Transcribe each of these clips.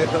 Potato.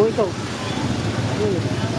Ôi cậu.